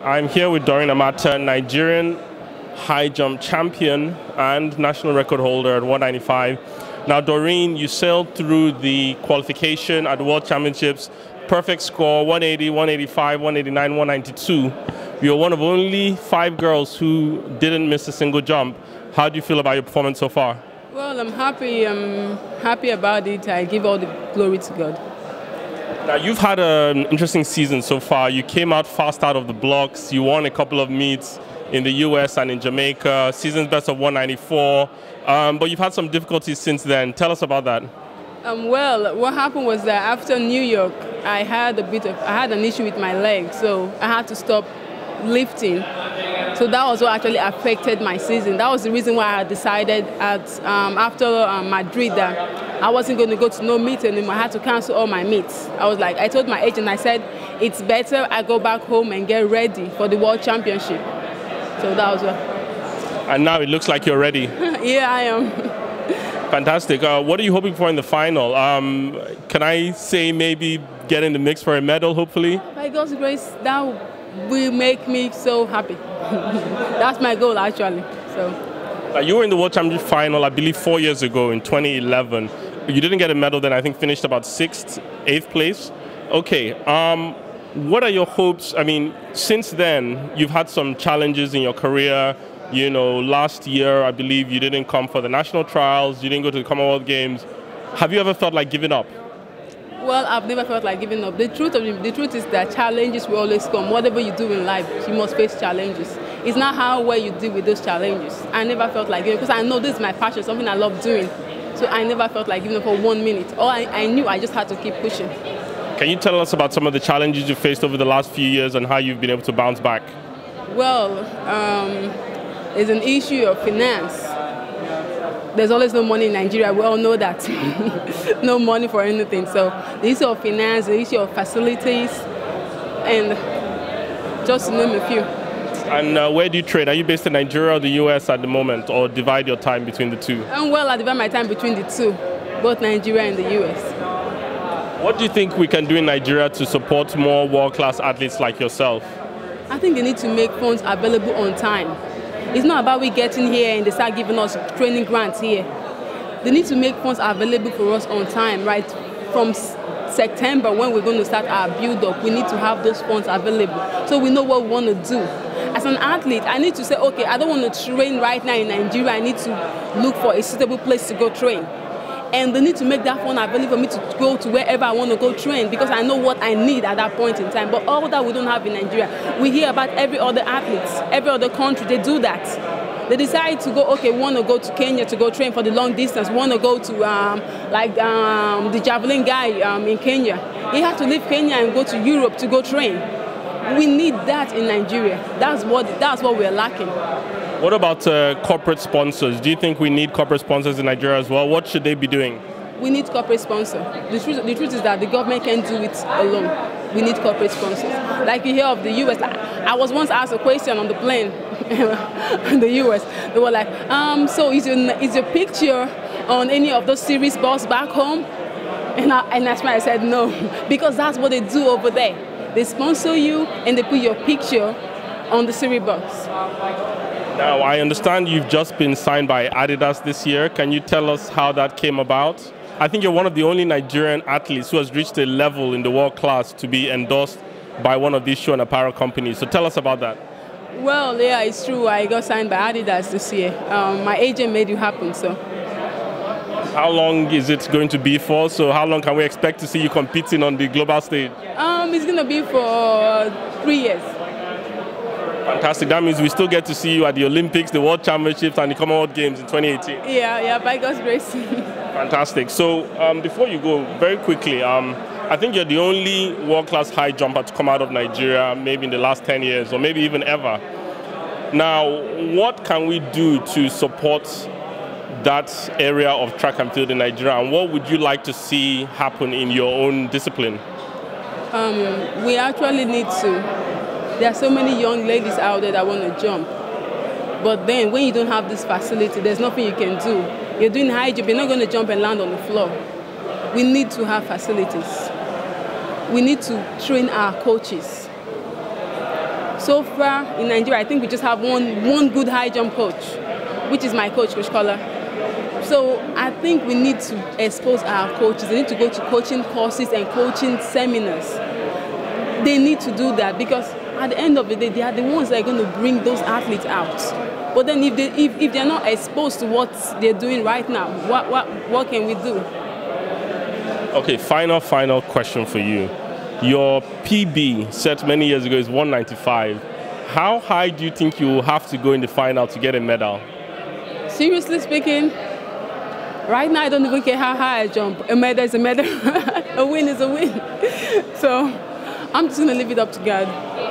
I'm here with Doreen Amata, Nigerian high jump champion and national record holder at 195. Now Doreen, you sailed through the qualification at the World Championships, perfect score, 180, 185, 189, 192. You're one of only 5 girls who didn't miss a single jump. How do you feel about your performance so far? Well, I'm happy about it. I give all the glory to God. Now, you've had an interesting season so far. You came out fast out of the blocks. You won a couple of meets in the US and in Jamaica, season's best of 194. But you've had some difficulties since then. Tell us about that. Well, what happened was that after New York, I had an issue with my leg, so I had to stop lifting. So that was what actually affected my season. That was the reason why I decided at after Madrid that I wasn't going to go to no meet anymore. I had to cancel all my meets. I told my agent, I said, it's better I go back home and get ready for the World Championship. So that was what. And now it looks like you're ready. Yeah, I am. Fantastic. What are you hoping for in the final? Can I say maybe get in the mix for a medal, hopefully? By God's grace, that will make me so happy. That's my goal, actually. So. You were in the World Championship final, I believe, 4 years ago in 2011. You didn't get a medal then, I think finished about 8th place. Okay, what are your hopes? I mean, since then, you've had some challenges in your career. You know, last year, I believe you didn't come for the national trials, you didn't go to the Commonwealth Games. Have you ever felt like giving up? Well, I've never felt like giving up. The truth is that challenges will always come. Whatever you do in life, you must face challenges. It's not how well you deal with those challenges. I never felt like giving up because I know this is my passion, something I love doing. So I never felt like giving up for 1 minute. I knew I just had to keep pushing. Can you tell us about some of the challenges you faced over the last few years and how you've been able to bounce back? Well, it's an issue of finance. There's always no money in Nigeria. We all know that. No money for anything. So the issue of finance, the issue of facilities, and just to name a few. And where do you trade? Are you based in Nigeria or the US at the moment, or divide your time between the two? Well, I divide my time between the two, both Nigeria and the US. What do you think we can do in Nigeria to support more world-class athletes like yourself? I think they need to make funds available on time. It's not about we getting here and they start giving us training grants here. They need to make funds available for us on time, right? From September, when we're going to start our build-up, we need to have those funds available so we know what we want to do. As an athlete, I need to say, okay, I don't want to train right now in Nigeria. I need to look for a suitable place to go train. And they need to make that fund available for me to go to wherever I want to go train because I know what I need at that point in time. But all that we don't have in Nigeria, we hear about every other athlete, every other country, they do that. They decide to go, okay, we want to go to Kenya to go train for the long distance. We want to go to, the javelin guy in Kenya. He had to leave Kenya and go to Europe to go train. We need that in Nigeria. That's what we're lacking. What about corporate sponsors? Do you think we need corporate sponsors in Nigeria as well? What should they be doing? We need corporate sponsors. The truth is that the government can't do it alone. We need corporate sponsors. Like you hear of the US, I was once asked a question on the plane in the US. They were like, so is your picture on any of those series bus back home? And that's why I said no, because that's what they do over there. They sponsor you and they put your picture on the series box. Now, I understand you've just been signed by Adidas this year. Can you tell us how that came about? I think you're one of the only Nigerian athletes who has reached a level in the world class to be endorsed by one of these shoe and apparel companies. So tell us about that. Well, yeah, it's true. I got signed by Adidas this year. My agent made it happen, so. How long is it going to be for? So how long can we expect to see you competing on the global stage? It's going to be for 3 years. Fantastic. That means we still get to see you at the Olympics, the World Championships, and the Commonwealth Games in 2018. Yeah, by God's grace. Fantastic. So before you go, very quickly, I think you're the only world-class high jumper to come out of Nigeria maybe in the last 10 years or maybe even ever. Now, what can we do to support that area of track and field in Nigeria, and what would you like to see happen in your own discipline? We actually need to. There are so many young ladies out there that want to jump, but then when you don't have this facility, there's nothing you can do. You're doing high jump, you're not going to jump and land on the floor. We need to have facilities. We need to train our coaches So far in Nigeria, I think we just have one good high jump coach, which is my coach, Coach Kala. So I think we need to expose our coaches. They need to go to coaching courses and coaching seminars. They need to do that because at the end of the day, they are the ones that are going to bring those athletes out. But then if they're not exposed to what they're doing right now, what can we do? Okay, final question for you. Your PB set many years ago is 195. How high do you think you will have to go in the final to get a medal? Seriously speaking, right now I don't even care how high I jump. A medal is a medal. A win is a win. So I'm just going to leave it up to God.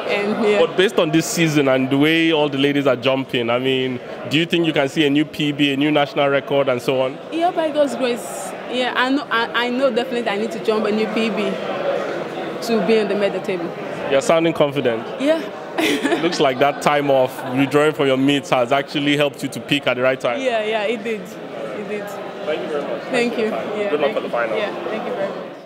And, yeah. But based on this season and the way all the ladies are jumping, I mean, do you think you can see a new PB, a new national record and so on? Yeah, by God's grace. Yeah, I know definitely I need to jump a new PB to be on the medal table. You're sounding confident. Yeah. It looks like that time off, withdrawing from your meets, has actually helped you to peak at the right time. Yeah, it did. Thank you very much. Thank you. Good luck for the final. Yeah, thank you very much.